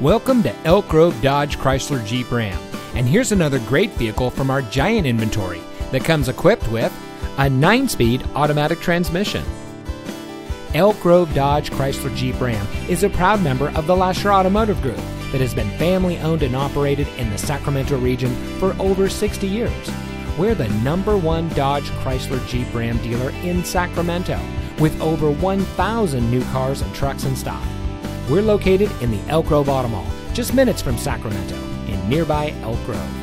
Welcome to Elk Grove Dodge Chrysler Jeep Ram, and here's another great vehicle from our giant inventory that comes equipped with a 9-speed automatic transmission. Elk Grove Dodge Chrysler Jeep Ram is a proud member of the Lacher Automotive Group that has been family owned and operated in the Sacramento region for over 60 years. We're the #1 Dodge Chrysler Jeep Ram dealer in Sacramento with over 1,000 new cars and trucks in stock. We're located in the Elk Grove Auto Mall, just minutes from Sacramento in nearby Elk Grove.